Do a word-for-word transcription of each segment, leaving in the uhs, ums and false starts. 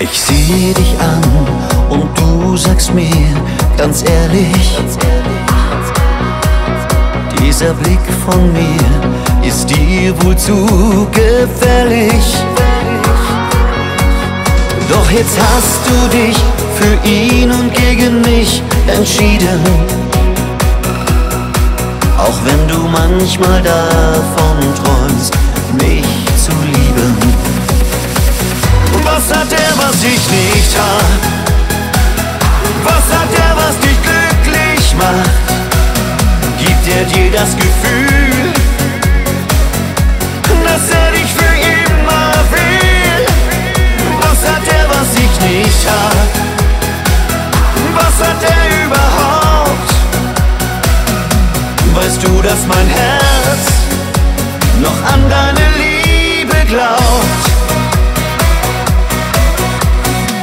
Ich sieh dich an und du sagst mir ganz ehrlich, dieser Blick von mir ist dir wohl zu gefällig. Doch jetzt hast du dich für ihn und gegen mich entschieden, auch wenn du manchmal davon träumst, mich zu lieben. Was hat er, was ich nicht hab? Was hat er, was dich glücklich macht? Gibt er dir das Gefühl, dass er dich für immer will? Was hat er, was ich nicht hab? Was hat er überhaupt? Weißt du, dass mein Herz noch an deine Liebe glaubt?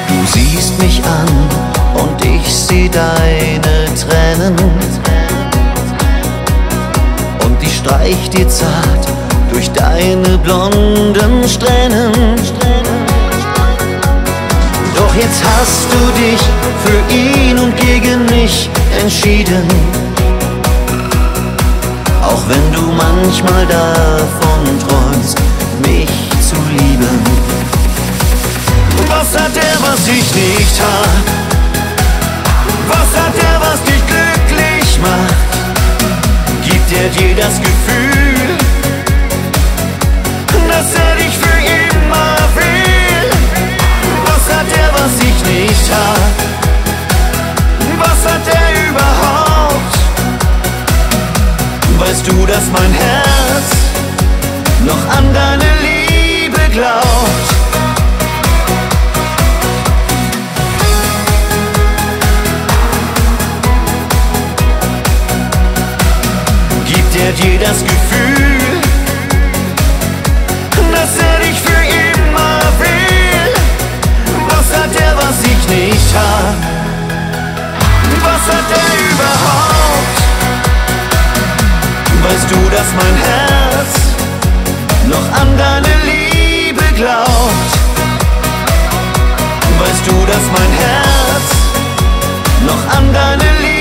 Du siehst mich an und ich seh deine Tränen und ich streich dir zart durch deine blonden Strähnen. Doch jetzt hast du dich für ihn und gegen mich entschieden, auch wenn du manchmal davon träumst, mich zu lieben. Was hat er, was ich nicht hab? Was hat er, was dich glücklich macht? Gibt er dir das Gefühl, dass er dich für immer will? Was hat er, was ich nicht hab? Was hat er überhaupt? Weißt du, dass mein Herz noch an deine Liebe glaubt? Gibt er dir das Gefühl, dass er dich für immer will? Was hat er, was ich nicht hab? Was hat er überhaupt? Weißt du, dass mein Herz noch an deine Liebe glaubt? Weißt du, dass mein Herz noch an deine Liebe glaubt?